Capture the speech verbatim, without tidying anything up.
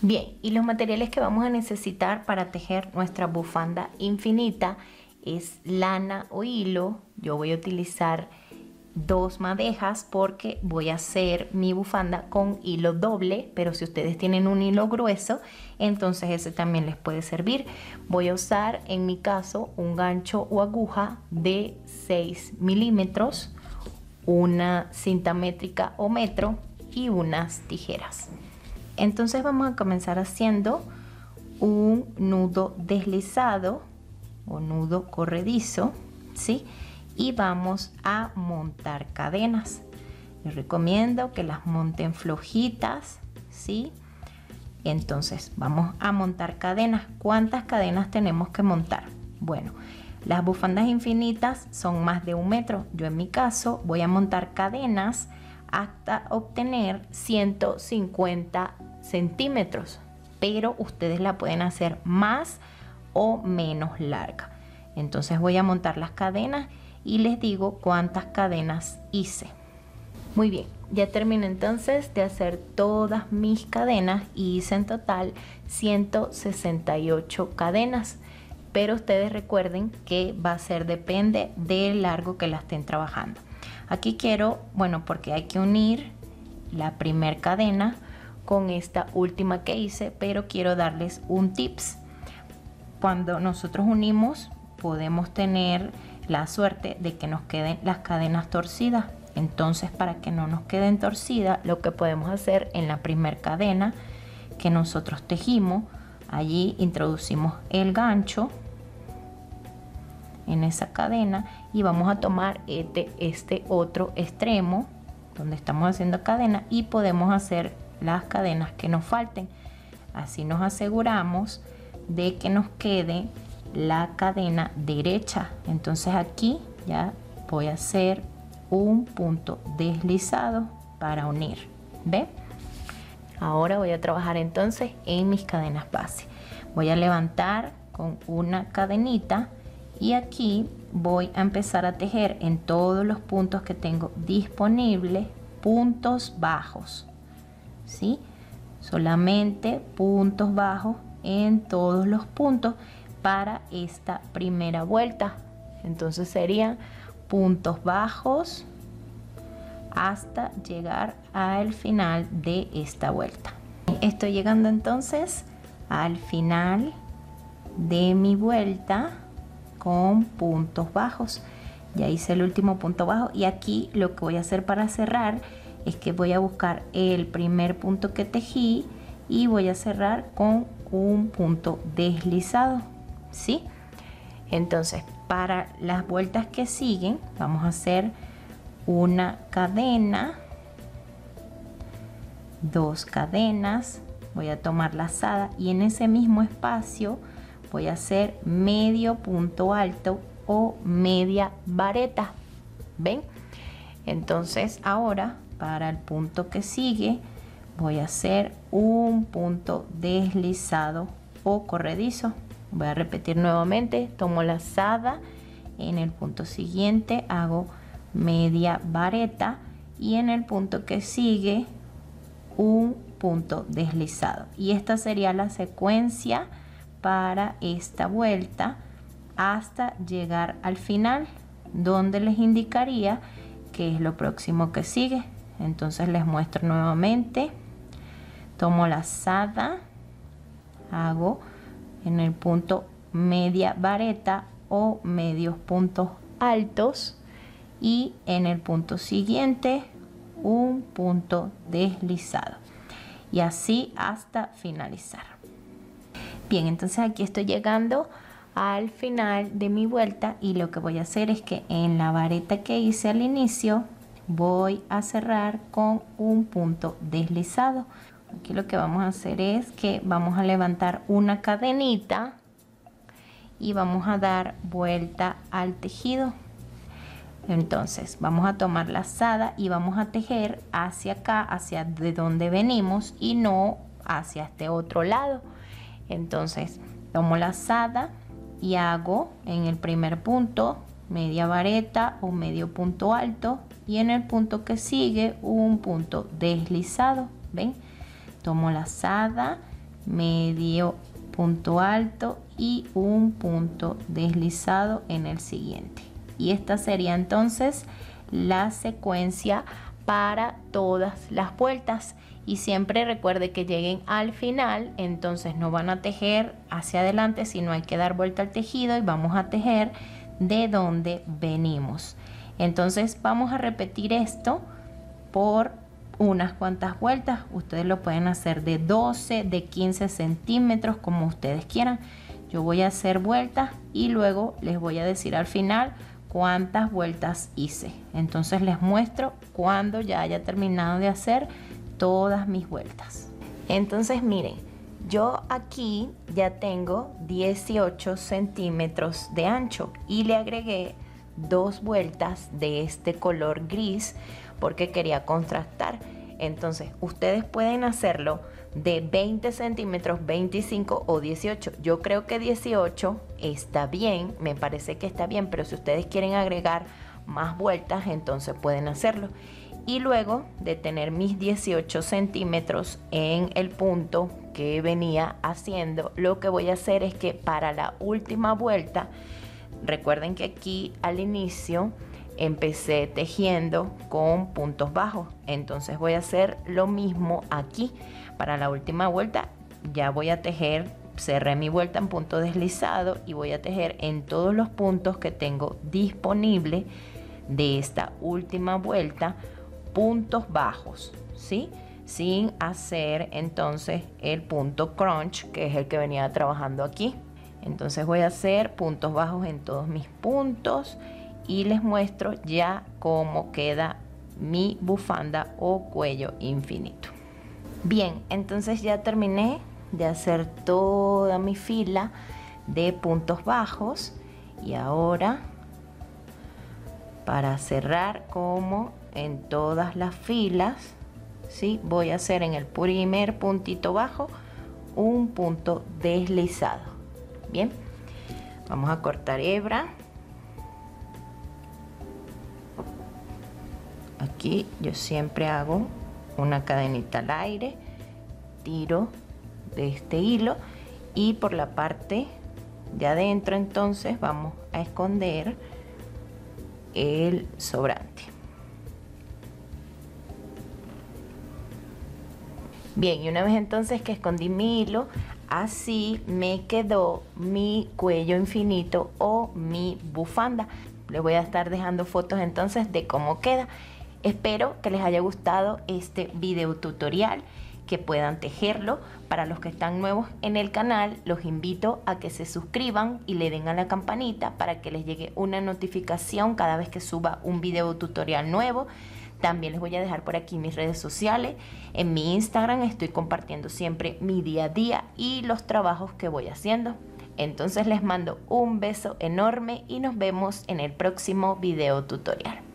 Bien, y los materiales que vamos a necesitar para tejer nuestra bufanda infinita es lana o hilo. Yo voy a utilizar dos madejas porque voy a hacer mi bufanda con hilo doble, pero si ustedes tienen un hilo grueso, entonces ese también les puede servir. Voy a usar, en mi caso, un gancho o aguja de seis milímetros, una cinta métrica o metro y unas tijeras. Entonces vamos a comenzar haciendo un nudo deslizado o nudo corredizo, ¿sí? Y vamos a montar cadenas. Les recomiendo que las monten flojitas, ¿sí? Entonces vamos a montar cadenas. ¿Cuántas cadenas tenemos que montar? Bueno, las bufandas infinitas son más de un metro. Yo en mi caso voy a montar cadenas hasta obtener ciento cincuenta centímetros, pero ustedes la pueden hacer más o menos larga. Entonces voy a montar las cadenas y les digo cuántas cadenas hice. Muy bien, ya terminé entonces de hacer todas mis cadenas y hice en total ciento sesenta y ocho cadenas, pero ustedes recuerden que va a ser, depende del largo que la estén trabajando. Aquí quiero, bueno, porque hay que unir la primer cadena con esta última que hice, pero quiero darles un tips. Cuando nosotros unimos podemos tener la suerte de que nos queden las cadenas torcidas. Entonces, para que no nos queden torcidas, lo que podemos hacer en la primer cadena que nosotros tejimos, allí introducimos el gancho en esa cadena y vamos a tomar este, este otro extremo donde estamos haciendo cadena y podemos hacer las cadenas que nos falten. Así nos aseguramos de que nos quede la cadena derecha. Entonces aquí ya voy a hacer un punto deslizado para unir. ¿Ve? Ahora voy a trabajar entonces en mis cadenas base. Voy a levantar con una cadenita y aquí voy a empezar a tejer en todos los puntos que tengo disponibles puntos bajos, ¿sí? Solamente puntos bajos en todos los puntos para esta primera vuelta. Entonces serían puntos bajos hasta llegar al final de esta vuelta. Estoy llegando entonces al final de mi vuelta con puntos bajos. Ya hice el último punto bajo y aquí lo que voy a hacer para cerrar es que voy a buscar el primer punto que tejí y voy a cerrar con un punto deslizado, ¿sí? Entonces, para las vueltas que siguen vamos a hacer una cadena, dos cadenas, voy a tomar lazada y en ese mismo espacio voy a hacer medio punto alto o media vareta. ¿Ven? Entonces ahora para el punto que sigue voy a hacer un punto deslizado o corredizo. Voy a repetir nuevamente, tomo lazada, en el punto siguiente hago media vareta y en el punto que sigue un punto deslizado. Y esta sería la secuencia para esta vuelta hasta llegar al final, donde les indicaría que es lo próximo que sigue. Entonces les muestro nuevamente, tomo lazada, hago en el punto media vareta o medios puntos altos y en el punto siguiente un punto deslizado y así hasta finalizar. Bien, entonces aquí estoy llegando al final de mi vuelta y lo que voy a hacer es que en la vareta que hice al inicio voy a cerrar con un punto deslizado. Aquí lo que vamos a hacer es que vamos a levantar una cadenita y vamos a dar vuelta al tejido. Entonces vamos a tomar lazada y vamos a tejer hacia acá, hacia de donde venimos y no hacia este otro lado. Entonces tomo lazada y hago en el primer punto media vareta o medio punto alto y en el punto que sigue un punto deslizado. ¿Ven? Tomo lazada medio punto alto y un punto deslizado en el siguiente. Y esta sería entonces la secuencia para todas las vueltas. Y siempre recuerde que lleguen al final, entonces no van a tejer hacia adelante, sino hay que dar vuelta al tejido y vamos a tejer de donde venimos. Entonces vamos a repetir esto por unas cuantas vueltas. Ustedes lo pueden hacer de doce, de quince centímetros, como ustedes quieran. Yo voy a hacer vueltas y luego les voy a decir al final cuántas vueltas hice. Entonces les muestro cuando ya haya terminado de hacer todas mis vueltas. Entonces miren, yo aquí ya tengo dieciocho centímetros de ancho y le agregué dos vueltas de este color gris porque quería contrastar. Entonces ustedes pueden hacerlo de veinte centímetros, veinticinco o dieciocho. Yo creo que dieciocho está bien, me parece que está bien, pero si ustedes quieren agregar más vueltas, entonces pueden hacerlo. Y luego de tener mis dieciocho centímetros en el punto que venía haciendo, lo que voy a hacer es que para la última vuelta, recuerden que aquí al inicio empecé tejiendo con puntos bajos, entonces voy a hacer lo mismo aquí. Para la última vuelta ya voy a tejer, cerré mi vuelta en punto deslizado y voy a tejer en todos los puntos que tengo disponible de esta última vuelta puntos bajos, ¿sí? Sin hacer entonces el punto crunch, que es el que venía trabajando aquí. Entonces voy a hacer puntos bajos en todos mis puntos y les muestro ya cómo queda mi bufanda o cuello infinito. Bien, entonces ya terminé de hacer toda mi fila de puntos bajos y ahora para cerrar como en todas las filas, ¿sí? Voy a hacer en el primer puntito bajo un punto deslizado. Bien, vamos a cortar hebra. Aquí yo siempre hago una cadenita al aire, tiro de este hilo y por la parte de adentro entonces vamos a esconder el sobrante. Bien, y una vez entonces que escondí mi hilo, así me quedó mi cuello infinito o mi bufanda. Les voy a estar dejando fotos entonces de cómo queda. Espero que les haya gustado este video tutorial, que puedan tejerlo. Para los que están nuevos en el canal, los invito a que se suscriban y le den a la campanita para que les llegue una notificación cada vez que suba un video tutorial nuevo. También les voy a dejar por aquí mis redes sociales. En mi Instagram estoy compartiendo siempre mi día a día y los trabajos que voy haciendo. Entonces les mando un beso enorme y nos vemos en el próximo video tutorial.